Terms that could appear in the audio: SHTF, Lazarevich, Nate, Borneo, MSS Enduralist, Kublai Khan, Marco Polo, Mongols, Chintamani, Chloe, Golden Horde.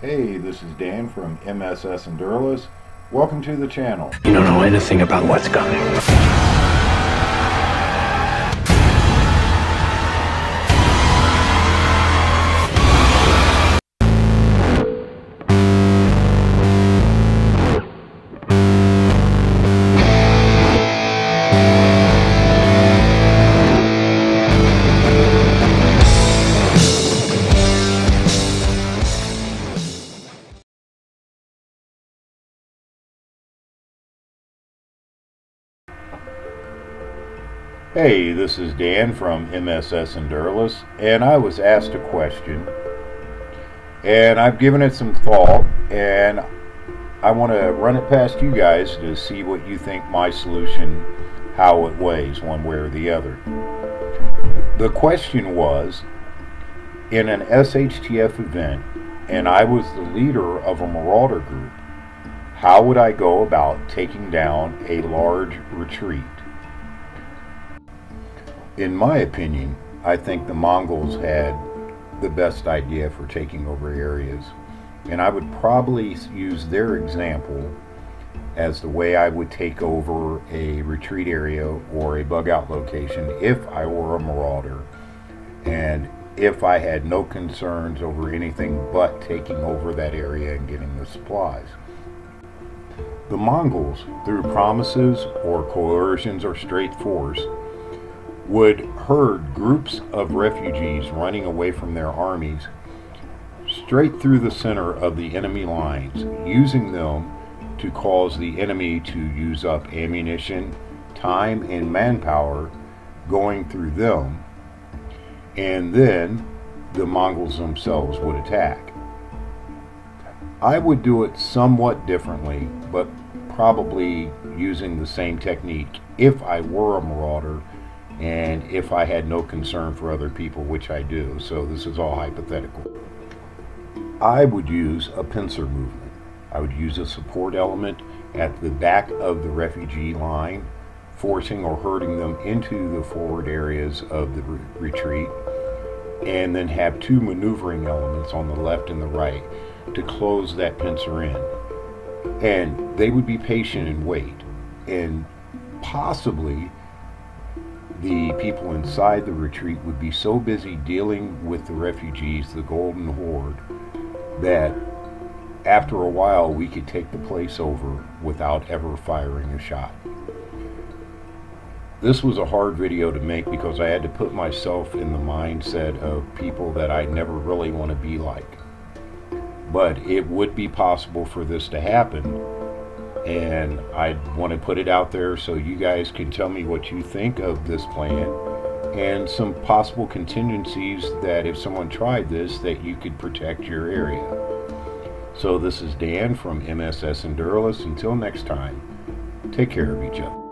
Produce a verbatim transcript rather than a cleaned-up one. Hey, this is Dan from M S S Enduralist. Welcome to the channel. You don't know anything about what's coming. Hey, this is Dan from M S S Enduralist, and I was asked a question, and I've given it some thought, and I want to run it past you guys to see what you think my solution, how it weighs one way or the other. The question was, in an S H T F event, and I was the leader of a marauder group, how would I go about taking down a large retreat? In my opinion, I think the Mongols had the best idea for taking over areas, and I would probably use their example as the way I would take over a retreat area or a bug out location if I were a marauder, and if I had no concerns over anything but taking over that area and getting the supplies. The Mongols, through promises or coercions or straight force, would herd groups of refugees running away from their armies straight through the center of the enemy lines, using them to cause the enemy to use up ammunition, time, and manpower going through them, and then the Mongols themselves would attack. I would do it somewhat differently, but probably using the same technique if I were a marauder and if I had no concern for other people, which I do, so this is all hypothetical. I would use a pincer movement. I would use a support element at the back of the refugee line, forcing or herding them into the forward areas of the re retreat, and then have two maneuvering elements on the left and the right to close that pincer in. And they would be patient and wait, and possibly the people inside the retreat would be so busy dealing with the refugees, the Golden Horde, that after a while we could take the place over without ever firing a shot. This was a hard video to make because I had to put myself in the mindset of people that I never really want to be like. But it would be possible for this to happen, and I want to put it out there so you guys can tell me what you think of this plan and some possible contingencies that if someone tried this, that you could protect your area. So this is Dan from M S S Enduralist. Until next time, take care of each other.